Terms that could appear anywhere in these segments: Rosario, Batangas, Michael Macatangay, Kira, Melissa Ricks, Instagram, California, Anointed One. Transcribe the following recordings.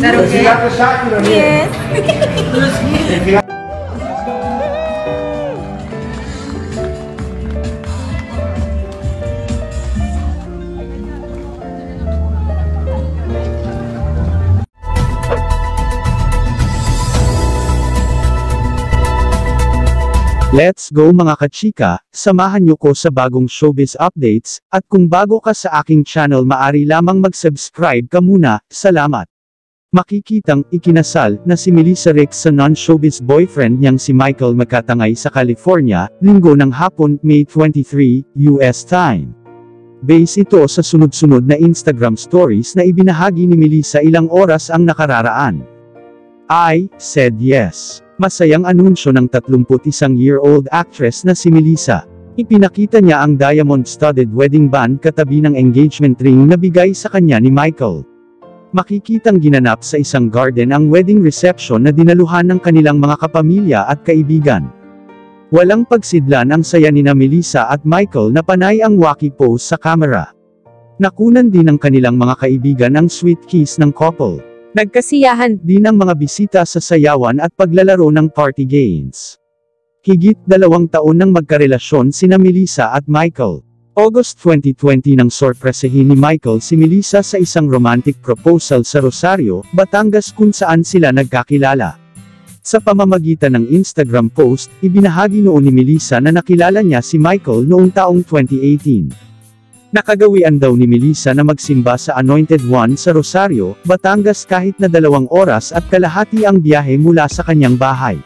Is that okay? Yes. Let's go mga kachika, samahan nyo ko sa bagong showbiz updates, at kung bago ka sa aking channel maari lamang mag-subscribe ka muna, salamat. Makikitang ikinasal na si Melissa Ricks sa non-showbiz boyfriend niyang si Michael Macatangay sa California, Linggo ng hapon, May 23, US time. Base ito sa sunod-sunod na Instagram stories na ibinahagi ni Melissa ilang oras ang nakararaan. I said yes. Masayang anunsyo ng 31-year-old actress na si Melissa. Ipinakita niya ang diamond-studded wedding band katabi ng engagement ring na bigay sa kanya ni Michael. Makikitang ginanap sa isang garden ang wedding reception na dinaluhan ng kanilang mga kapamilya at kaibigan. Walang pagsidlan ang saya nina Melissa at Michael na panay ang wacky pose sa camera. Nakunan din ng kanilang mga kaibigan ang sweet kiss ng couple. Nagkasiyahan din ang mga bisita sa sayawan at paglalaro ng party games. Higit 2 taon ng magkarelasyon sina Melissa at Michael. August 2020 nang sorpresahin ni Michael si Melissa sa isang romantic proposal sa Rosario, Batangas kung saan sila nagkakilala. Sa pamamagitan ng Instagram post, ibinahagi noon ni Melissa na nakilala niya si Michael noong taong 2018. Nakagawian daw ni Melissa na magsimba sa Anointed One sa Rosario, Batangas kahit na 2 oras at kalahati ang biyahe mula sa kanyang bahay.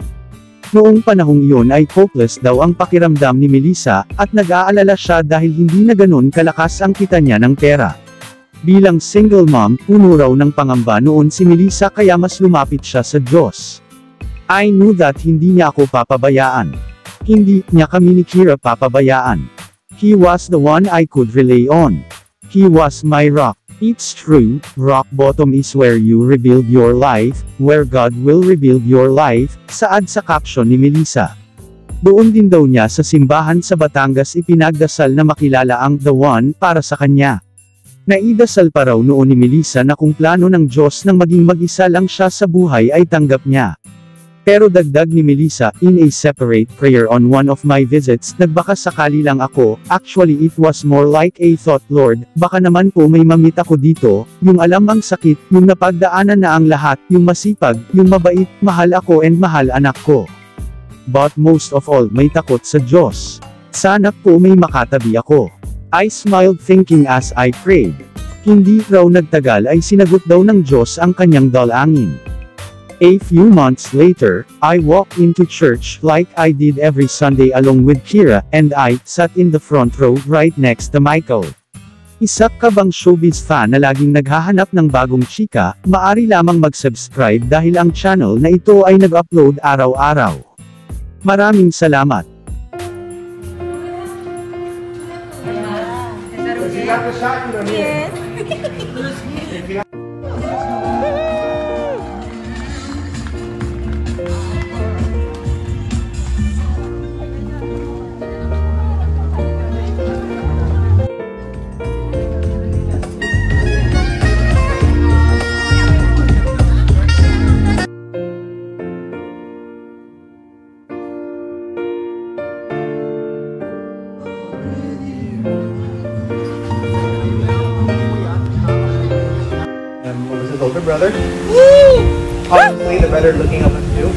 Noong panahong iyon ay hopeless daw ang pakiramdam ni Melissa, at nag-aalala siya dahil hindi na ganun kalakas ang kita niya ng pera. Bilang single mom, puno raw ng pangamba noon si Melissa kaya mas lumapit siya sa Diyos. I knew that hindi niya ako papabayaan. Hindi niya kami ni Kira papabayaan. He was the one I could rely on. He was my rock. It's true, rock bottom is where you rebuild your life, where God will rebuild your life, saad sa caption ni Melissa. Doon din daw niya sa simbahan sa Batangas ipinagdasal na makilala ang The One para sa kanya. Naidasal pa raw noon ni Melissa na kung plano ng Diyos nang maging mag-isa lang siya sa buhay ay tanggap niya. Pero dagdag ni Melissa, in a separate prayer on one of my visits, nagbaka sakali lang ako, actually it was more like a thought, Lord, baka naman po may mamit ako dito, yung alam ang sakit, yung napagdaanan na ang lahat, yung masipag, yung mabait, mahal ako and mahal anak ko. But most of all, may takot sa Diyos. Sana po may makatabi ako. I smiled thinking as I prayed. Hindi raw nagtagal ay sinagot daw ng Diyos ang kanyang dalangin. A few months later, I walked into church like I did every Sunday along with Kira, and I sat in the front row right next to Michael. Isa ka bang showbiz fan na laging naghahanap ng bagong chika, maari lamang mag-subscribe dahil ang channel na ito ay nag-upload araw-araw. Maraming salamat. Older brother. Woo! Obviously, the better looking of us too.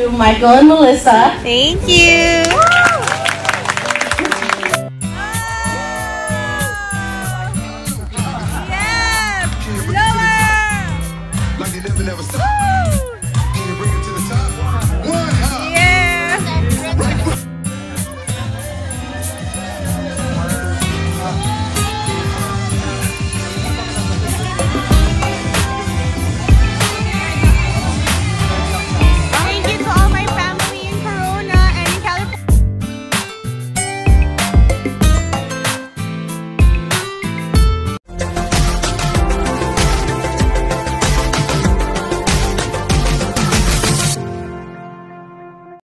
To Michael and Melissa. Thank you.